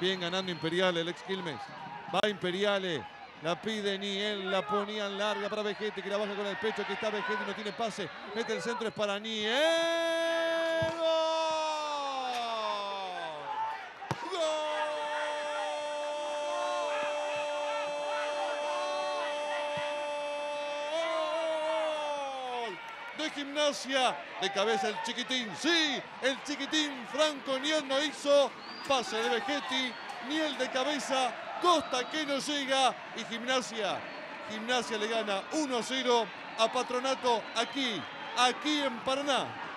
Bien ganando Imperial, el ex Quilmes. Va Imperial, la pide Niell, la ponían larga para Vegetti, que la baja con el pecho. Aquí está Vegetti, no tiene pase. Mete el centro, es para Niell. ¡Gol! ¡Gol! De Gimnasia, de cabeza el chiquitín. Sí, el chiquitín Franco Niell no hizo. Pase de Vegetti, Niell de cabeza. Costa que no llega y Gimnasia le gana 1-0 a Patronato aquí en Paraná.